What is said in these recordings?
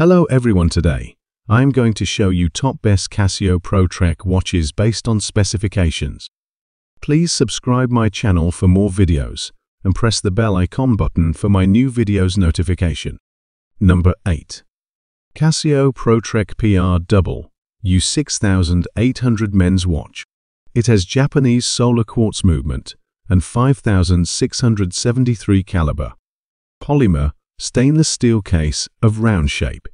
Hello everyone, today I'm going to show you top best Casio ProTrek watches based on specifications. Please subscribe my channel for more videos and press the bell icon button for my new videos notification. Number 8. Casio ProTrek PR Double U7000 men's watch. It has Japanese solar quartz movement and 5,673 caliber. Polymer stainless steel case of round shape.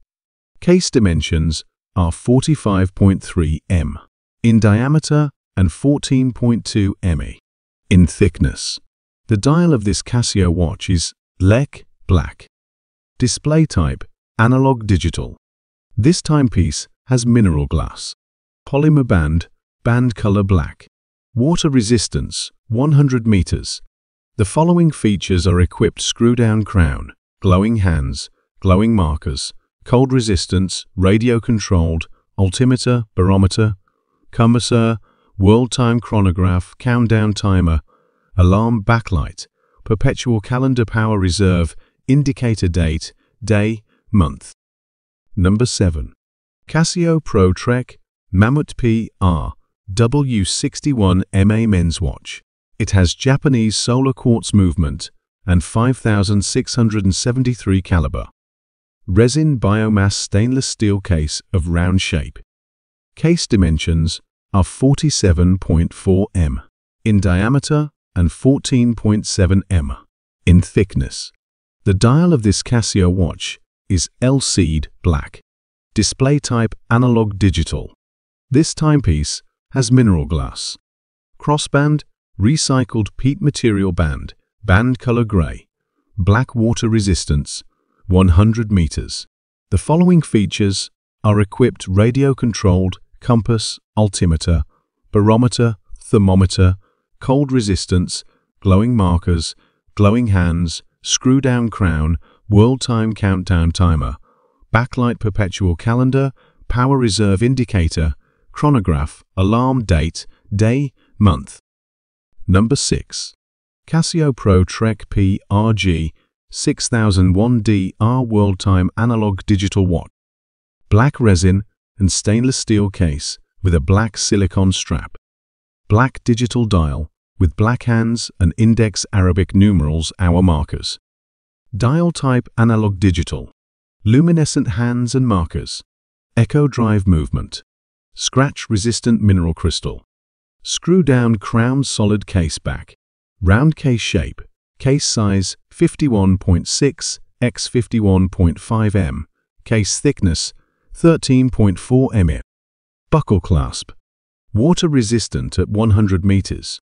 Case dimensions are 45.3 mm in diameter and 14.2 mm in thickness. The dial of this Casio watch is LEC black. Display type analog digital. This timepiece has mineral glass. Polymer band color black. Water resistance 100 meters. The following features are equipped: screw down crown, glowing hands, glowing markers, cold resistance, radio-controlled, altimeter, barometer, commissar, world time chronograph, countdown timer, alarm backlight, perpetual calendar, power reserve, indicator date, day, month. Number 7. Casio ProTrek Mammoth PR W61MA men's watch. It has Japanese solar quartz movement and 5,673 caliber. Resin biomass stainless steel case of round shape. Case dimensions are 47.4 mm in diameter and 14.7 mm in thickness. The dial of this Casio watch is LCD black. Display type analog digital. This timepiece has mineral glass. Crossband, recycled peat material, band color gray, black, water resistance, 100 meters. The following features are equipped: radio-controlled, compass, altimeter, barometer, thermometer, cold resistance, glowing markers, glowing hands, screw-down crown, world time countdown timer, backlight, perpetual calendar, power reserve indicator, chronograph, alarm date, day, month. Number 6. Casio ProTrek PRG-330-1CR world time analog digital watch. Black resin and stainless steel case with a black silicone strap. Black digital dial with black hands and index Arabic numerals, hour markers. Dial type analog digital. Luminescent hands and markers. Echo drive movement. Scratch resistant mineral crystal. Screw down crown, solid case back. Round case shape. Case size 51.6 x 51.5 mm. Case thickness 13.4 mm. Buckle clasp. Water resistant at 100 meters.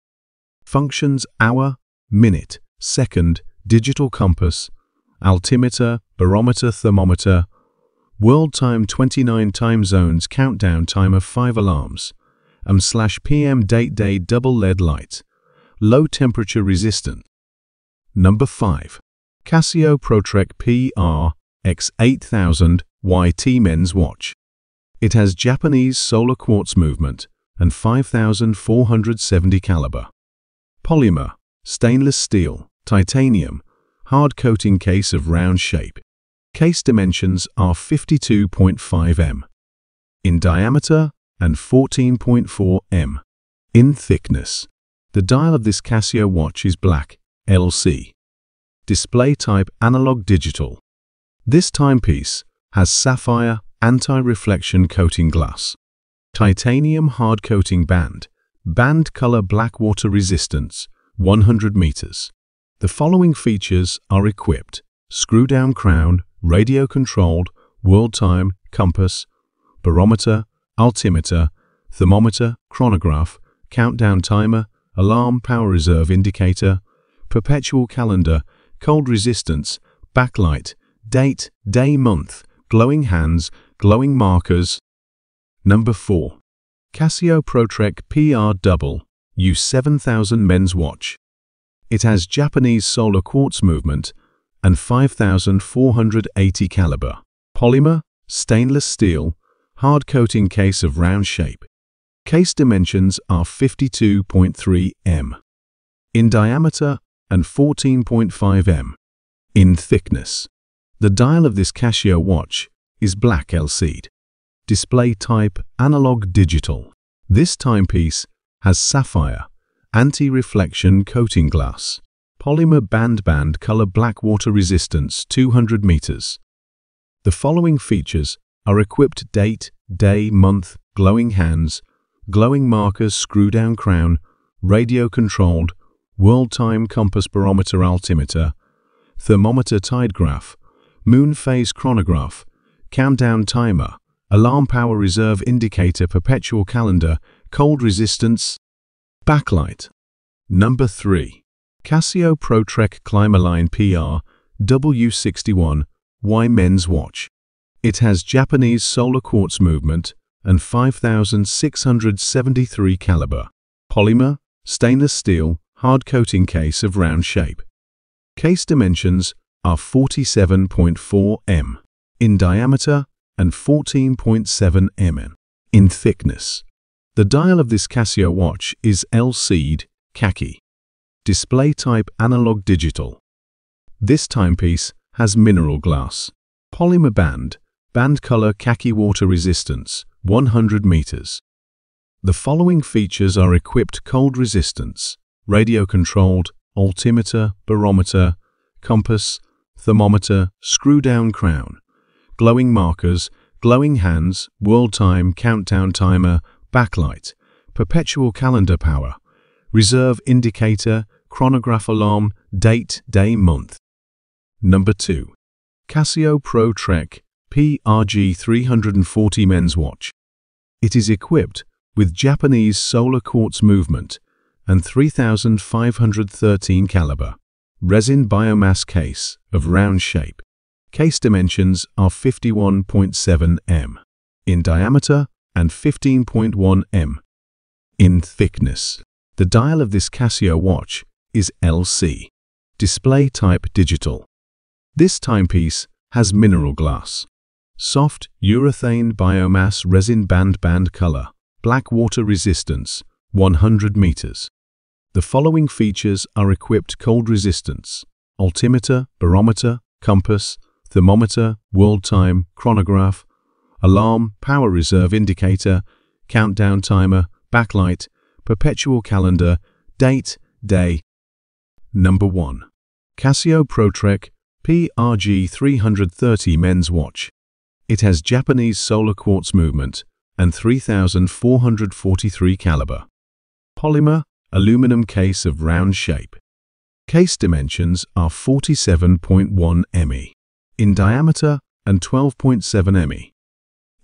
Functions: hour, minute, second, digital compass, altimeter, barometer, thermometer, world time, 29 time zones, countdown timer, 5 alarms, AM/PM, date, day, double LED light, low temperature resistant. Number 5. Casio ProTrek PR-X8000YT men's watch. It has Japanese solar quartz movement and 5,470 caliber. Polymer, stainless steel, titanium, hard coating case of round shape. Case dimensions are 52.5 mm in diameter and 14.4 mm in thickness. The dial of this Casio watch is black, LC. Display type analog digital. This timepiece has sapphire anti-reflection coating glass. Titanium hard coating band color black, water resistance, 100 meters. The following features are equipped: screw down crown, radio controlled, world time, compass, barometer, altimeter, thermometer, chronograph, countdown timer, alarm, power reserve indicator, perpetual calendar, cold resistance, backlight, date, day, month, glowing hands, glowing markers. Number 4. Casio ProTrek PR Double U7000 men's watch. It has Japanese solar quartz movement and 5,480 caliber. Polymer, stainless steel, hard coating case of round shape. Case dimensions are 52.3 mm in diameter and 14.5 mm in thickness. The dial of this Casio watch is black LCD. Display type analog digital. This timepiece has sapphire, anti-reflection coating glass, polymer band color black, water resistance 200 meters. The following features are equipped: date, day, month, glowing hands, glowing markers, screw down crown, radio controlled, world time compass, barometer, altimeter, thermometer, tide graph, moon phase chronograph, countdown timer, alarm power reserve indicator, perpetual calendar, cold resistance, backlight. Number 3. Casio ProTrek Climaline PR W61Y men's watch. It has Japanese solar quartz movement and 5,673 caliber. Polymer, stainless steel, hard coating case of round shape. Case dimensions are 47.4 mm in diameter and 14.7 mm in thickness. The dial of this Casio watch is LCD khaki. Display type analog digital. This timepiece has mineral glass, polymer band color khaki, water resistance 100 meters. The following features are equipped: cold resistance, radio controlled, altimeter, barometer, compass, thermometer, screw down crown, glowing markers, glowing hands, world time, countdown timer, backlight, perpetual calendar power, reserve indicator, chronograph, alarm, date, day, month. Number 2. Casio ProTrek PRG-330 men's watch. It is equipped with Japanese solar quartz movement and 3,513 caliber. Resin biomass case of round shape. Case dimensions are 51.7 mm in diameter and 15.1 mm in thickness. The dial of this Casio watch is LC, display type digital. This timepiece has mineral glass, soft urethane biomass, resin band color, black, water resistance 100 meters. The following features are equipped: cold resistance, altimeter, barometer, compass, thermometer, world time, chronograph, alarm, power reserve indicator, countdown timer, backlight, perpetual calendar, date, day. Number 1. Casio ProTrek PRG-330 men's watch. It has Japanese solar quartz movement and 3,443 caliber. Polymer, aluminum case of round shape. Case dimensions are 47.1 mm in diameter and 12.7 mm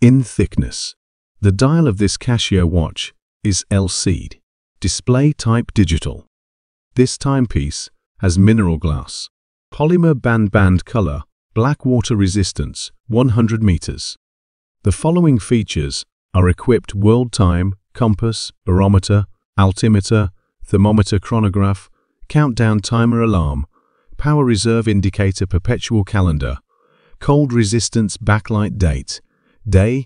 in thickness. The dial of this Casio watch is LCD, display type digital. This timepiece has mineral glass, polymer band color, black, water resistance 100 meters. The following features are equipped: world time, compass, barometer, altimeter, thermometer, chronograph, countdown timer, alarm, power reserve indicator, perpetual calendar, cold resistance, backlight, date, day,